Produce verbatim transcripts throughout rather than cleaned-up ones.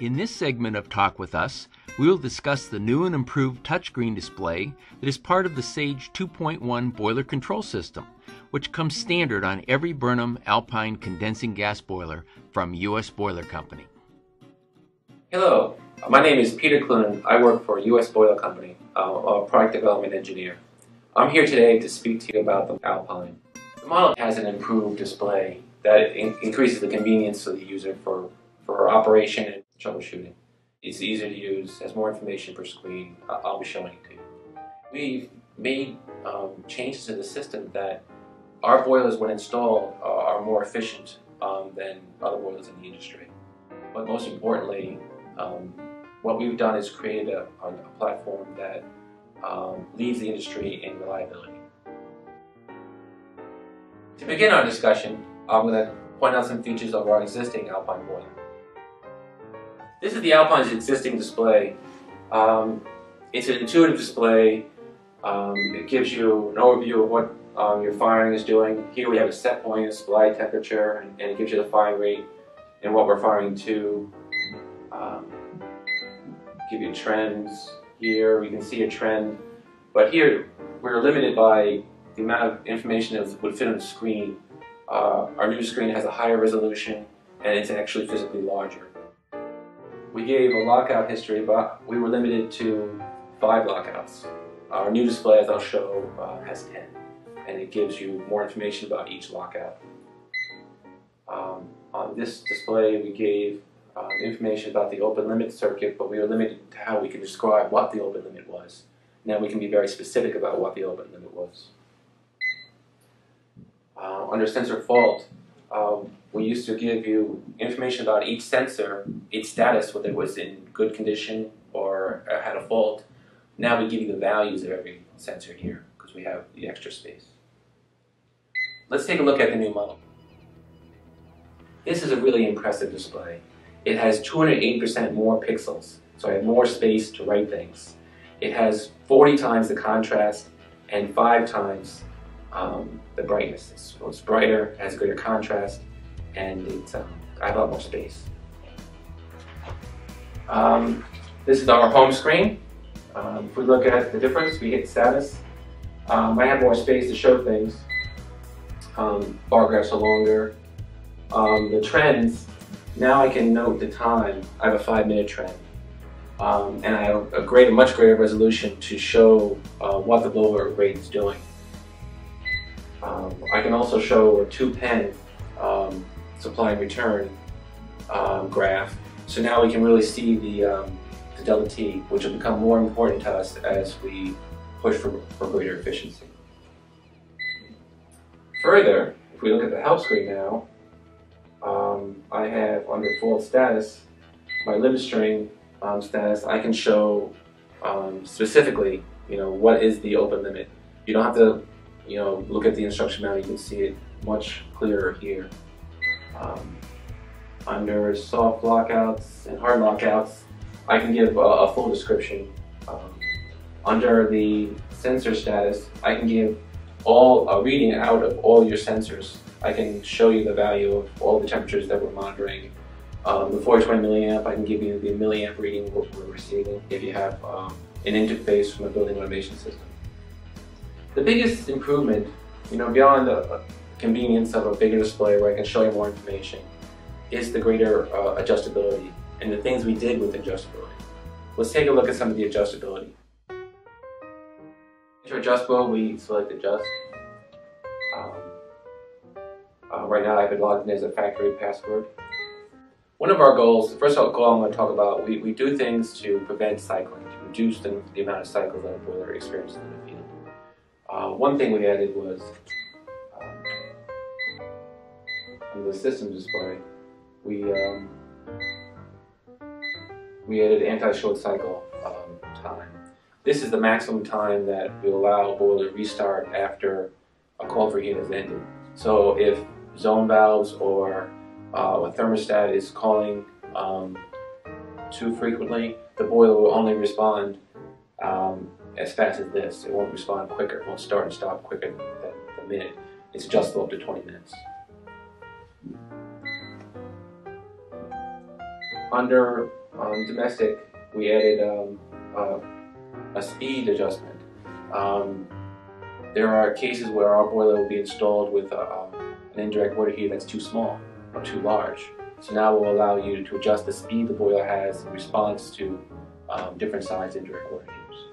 In this segment of Talk With Us, we will discuss the new and improved touchscreen display that is part of the Sage two point one boiler control system, which comes standard on every Burnham Alpine condensing gas boiler from U S Boiler Company. Hello, my name is Peter Cloonan. I work for U S Boiler Company, a product development engineer. I'm here today to speak to you about the Alpine. The model has an improved display that in increases the convenience of the user for, for operation and troubleshooting. It's easier to use, has more information per screen. I'll be showing it to you. We've made um, changes to the system that our boilers, when installed, uh, are more efficient um, than other boilers in the industry. But most importantly, um, what we've done is created a, a platform that um, leads the industry in reliability. To begin our discussion, I'm going to point out some features of our existing Alpine boiler. This is the Alpine's existing display. Um, it's an intuitive display. Um, it gives you an overview of what um, your firing is doing. Here we have a set point, a supply temperature, and, and it gives you the firing rate and what we're firing to. Um, give you trends. Here we can see a trend, but here we're limited by the amount of information that would fit on the screen. Uh, our new screen has a higher resolution and it's actually physically larger. We gave a lockout history, but we were limited to five lockouts. Our new display, as I'll show, uh, has ten, and it gives you more information about each lockout. Um, on this display, we gave uh, information about the open limit circuit, but we were limited to how we could describe what the open limit was. Now we can be very specific about what the open limit was. Uh, under sensor fault, Um, we used to give you information about each sensor, its status, whether it was in good condition or had a fault. Now we give you the values of every sensor here because we have the extra space. Let's take a look at the new model. This is a really impressive display. It has two hundred eighty percent more pixels, so I have more space to write things. It has forty times the contrast and five times Um, the brightness. It's, it's brighter, has greater contrast, and it's, um, I have a lot more space. Um, this is our home screen. Um, if we look at the difference, we hit status. Um, I have more space to show things. Um, bar graphs are longer. Um, the trends, now I can note the time. I have a five minute trend. Um, and I have a greater, much greater resolution to show uh, what the blowout rate is doing. Um, I can also show a two-pen um, supply and return um, graph. So now we can really see the, um, the delta T, which will become more important to us as we push for, for greater efficiency. Further, if we look at the help screen now, um, I have under full status, my limit string um, status, I can show um, specifically, you know, what is the open limit. You don't have to You know, look at the instruction manual, you can see it much clearer here. Um, under soft lockouts and hard lockouts, I can give a, a full description. Um, under the sensor status, I can give all a reading out of all your sensors. I can show you the value of all the temperatures that we're monitoring. Um, the four hundred twenty milliamp, I can give you the milliamp reading we're receiving if you have um, an interface from a building automation system. The biggest improvement, you know, beyond the convenience of a bigger display where I can show you more information, is the greater uh, adjustability and the things we did with adjustability. Let's take a look at some of the adjustability. To adjustable, we select adjust. Um, uh, right now I've been logged in as a factory password. One of our goals, the first goal I'm going to talk about, we, we do things to prevent cycling, to reduce the, the amount of cycles that a boiler experiences in the field. Uh, one thing we added was um, the system display. We um, we added anti-short cycle um, time. This is the maximum time that we allow a boiler to restart after a call for heat has ended. So if zone valves or uh, a thermostat is calling um, too frequently, the boiler will only respond Um, as fast as this. It won't respond quicker. It won't start and stop quicker than a minute. It's adjustable up to twenty minutes. Under um, domestic, we added um, uh, a speed adjustment. Um, there are cases where our boiler will be installed with uh, an indirect water heater that's too small or too large. So now we'll allow you to adjust the speed the boiler has in response to um, different size indirect water heaters.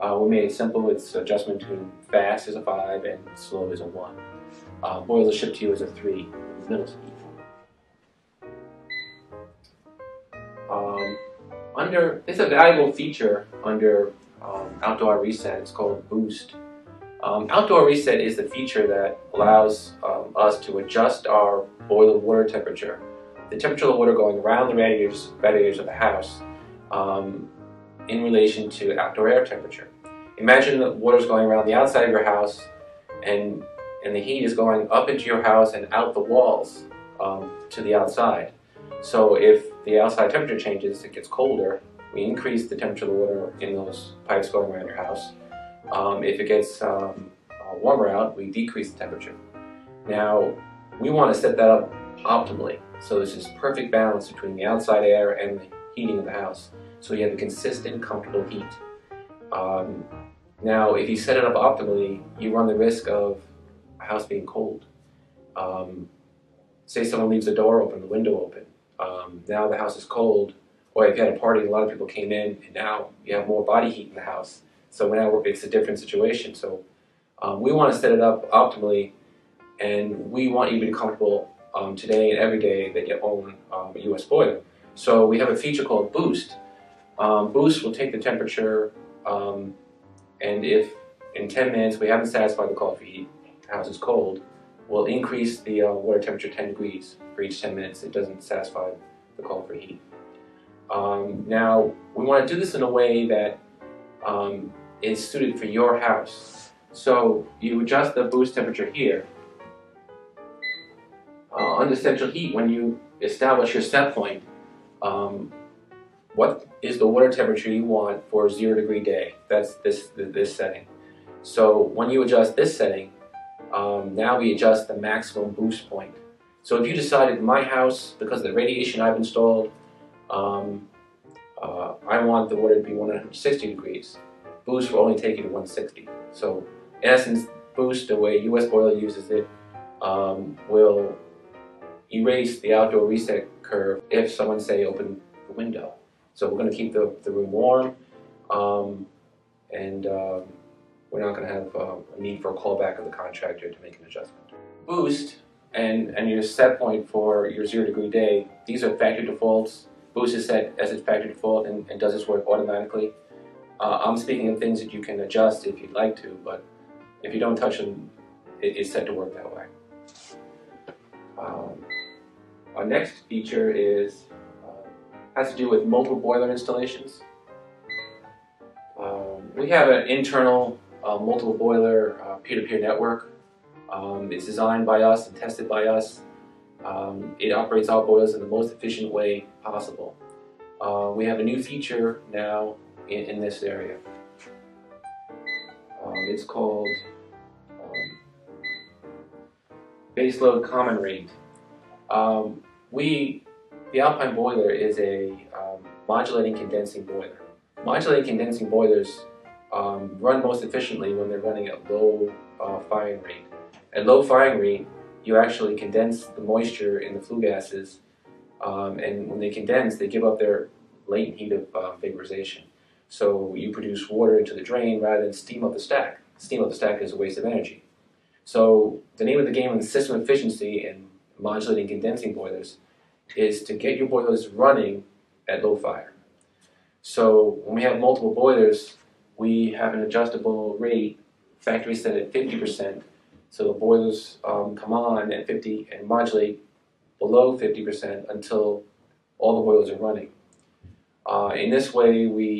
Uh, we made it simple. It's adjustment to fast as a five and slow as a one. Uh, boiler shipped to you as a three, middle speed. Um, under, it's a valuable feature under um, outdoor reset. It's called boost. Um, outdoor reset is the feature that allows um, us to adjust our boiler water temperature, the temperature of the water going around the radiators, radiators of the house, um, in relation to outdoor air temperature. Imagine that water is going around the outside of your house, and and the heat is going up into your house and out the walls um, to the outside. So if the outside temperature changes, it gets colder. We increase the temperature of the water in those pipes going around your house. Um, if it gets um, warmer out, we decrease the temperature. Now, we want to set that up optimally. So there's this perfect balance between the outside air and the heating of the house. So you have a consistent, comfortable heat. Um, now, if you set it up optimally, you run the risk of a house being cold. Um, say someone leaves the door open, the window open. Um, now the house is cold, or if you had a party, a lot of people came in, and now you have more body heat in the house. So now it's a different situation. So um, we want to set it up optimally, and we want you to be comfortable um, today and every day that you own um, a U S boiler. So we have a feature called Boost. Um, Boost will take the temperature, um, and if in ten minutes we haven't satisfied the call for heat, the house is cold, we'll increase the uh, water temperature ten degrees for each ten minutes. It doesn't satisfy the call for heat. Um, now, we want to do this in a way that um, is suited for your house. So you adjust the boost temperature here. Uh, under central heat, when you establish your set point, um, what is the water temperature you want for a zero degree day? That's this, this setting. So when you adjust this setting, Um, now we adjust the maximum boost point. So if you decided my house, because of the radiation I've installed, um, uh, I want the water to be one hundred sixty degrees, boost will only take you to one sixty. So in essence, boost, the way U S Boiler uses it, um, will erase the outdoor reset curve if someone, say, opened the window. So we're going to keep the, the room warm, um, and um, we're not going to have um, a need for a callback of the contractor to make an adjustment. Boost and, and your set point for your zero degree day, these are factory defaults. Boost is set as its factory default and, and does its work automatically. Uh, I'm speaking of things that you can adjust if you'd like to, but if you don't touch them, it, it's set to work that way. Um, our next feature is uh, has to do with multiple boiler installations. Um, we have an internal Uh, multiple boiler uh, peer-to-peer network. Um, it's designed by us and tested by us. Um, it operates our boilers in the most efficient way possible. Uh, we have a new feature now in, in this area. Um, it's called um, Baseload Common Rate. Um, we, the Alpine boiler is a um, modulating condensing boiler. Modulating condensing boilers Um, run most efficiently when they're running at low uh, firing rate. At low firing rate, you actually condense the moisture in the flue gases, um, and when they condense, they give up their latent heat of uh, vaporization. So you produce water into the drain rather than steam up the stack. Steam up the stack is a waste of energy. So the name of the game in system efficiency and modulating condensing boilers is to get your boilers running at low fire. So when we have multiple boilers, we have an adjustable rate, factory set at fifty percent, so the boilers um, come on at fifty and modulate below fifty percent until all the boilers are running. Uh, in this way, we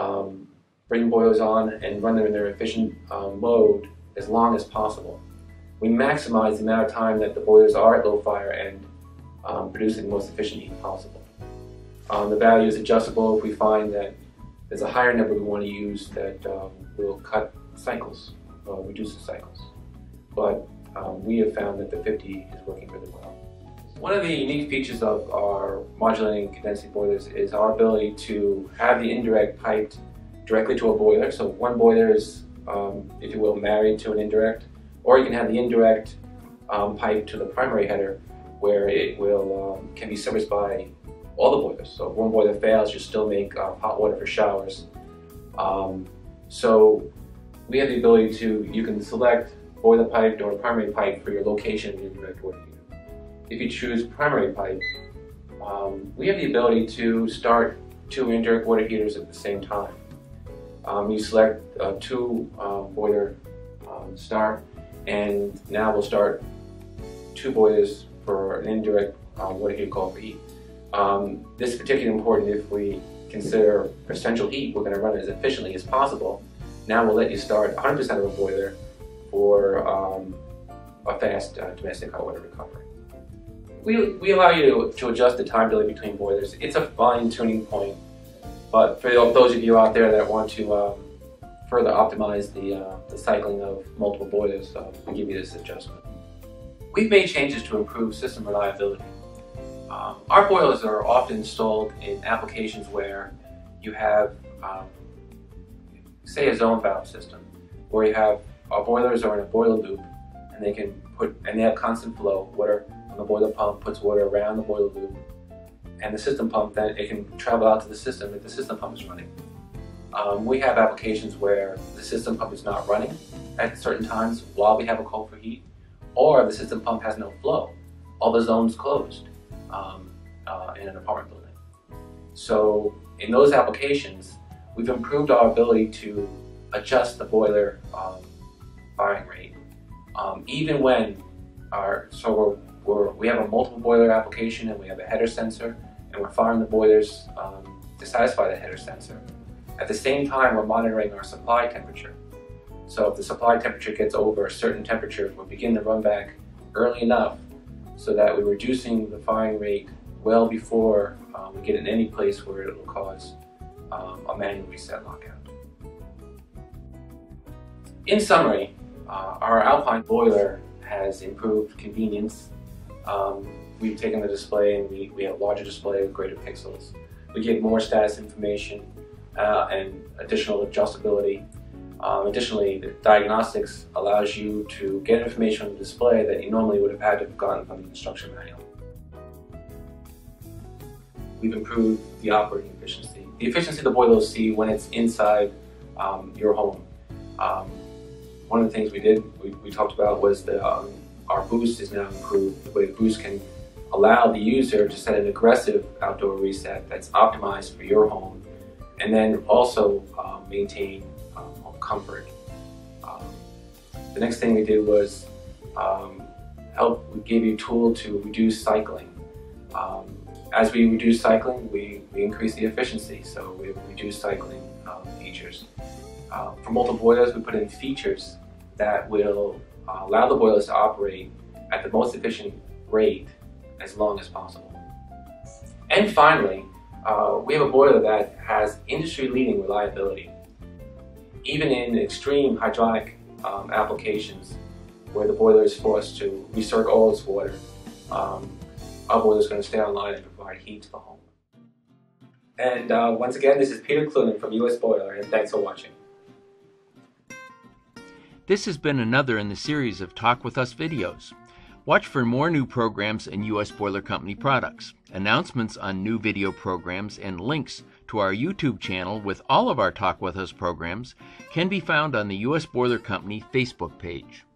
um, bring boilers on and run them in their efficient uh, mode as long as possible. We maximize the amount of time that the boilers are at low fire and um, producing the most efficient heat possible. Um, the value is adjustable if we find that there's a higher number we want to use that um, will cut cycles, uh, reduce the cycles. But um, we have found that the fifty is working really well. One of the unique features of our modulating condensing boilers is our ability to have the indirect piped directly to a boiler. So one boiler is, um, if you will, married to an indirect, or you can have the indirect um, pipe to the primary header, where it will um, can be serviced by all the boilers. So if one boiler fails, you still make uh, hot water for showers. Um, so we have the ability to, you can select boiler pipe or primary pipe for your location in your direct water heater. If you choose primary pipe, um, we have the ability to start two indirect water heaters at the same time. Um, you select uh, two uh, boiler um, start, and now we'll start two boilers for an indirect uh, water heater called for heat. Um, this is particularly important if we consider essential heat. We're going to run it as efficiently as possible. Now we'll let you start one hundred percent of a boiler for um, a fast uh, domestic hot water recovery. We, we allow you to, to adjust the time delay between boilers. It's a fine tuning point, but for those of you out there that want to um, further optimize the, uh, the cycling of multiple boilers, uh, we give you this adjustment. We've made changes to improve system reliability. Um, our boilers are often installed in applications where you have, um, say, a zone valve system, where you have our boilers are in a boiler loop, and they can put and they have constant flow. Water on the boiler pump puts water around the boiler loop, and the system pump then it can travel out to the system if the system pump is running. Um, we have applications where the system pump is not running at certain times while we have a call for heat, or the system pump has no flow. All the zones closed. Um, uh, in an apartment building. So in those applications, we've improved our ability to adjust the boiler um, firing rate. Um, even when our, so we're, we're, we have a multiple boiler application and we have a header sensor and we're firing the boilers um, to satisfy the header sensor. At the same time, we're monitoring our supply temperature. So if the supply temperature gets over a certain temperature, we'll begin the run back early enough so that we're reducing the firing rate well before uh, we get in any place where it will cause um, a manual reset lockout. In summary, uh, our Alpine boiler has improved convenience. Um, we've taken the display and we, we have a larger display with greater pixels. We get more status information uh, and additional adjustability. Um, additionally, the diagnostics allows you to get information on the display that you normally would have had to have gotten from the instruction manual. We've improved the operating efficiency. The efficiency of the boiler will see when it's inside um, your home. Um, one of the things we did, we, we talked about, was that um, our boost is now improved. The way the boost can allow the user to set an aggressive outdoor reset that's optimized for your home, and then also uh, maintain Um, home comfort. Um, the next thing we did was um, help. We gave you a tool to reduce cycling. Um, as we reduce cycling, we, we increase the efficiency, so we reduce cycling um, features. Uh, for multiple boilers, we put in features that will uh, allow the boilers to operate at the most efficient rate as long as possible. And finally, uh, we have a boiler that has industry-leading reliability. Even in extreme hydraulic um, applications where the boiler is forced to recirc all its water, um, our boiler is going to stay online and provide heat to the home. And uh, once again, this is Peter Cloonan from U S Boiler, and thanks for watching. This has been another in the series of Talk With Us videos. Watch for more new programs and U S Boiler Company products, announcements on new video programs, and links to our YouTube channel with all of our Talk With Us programs can be found on the U S Boiler Company Facebook page.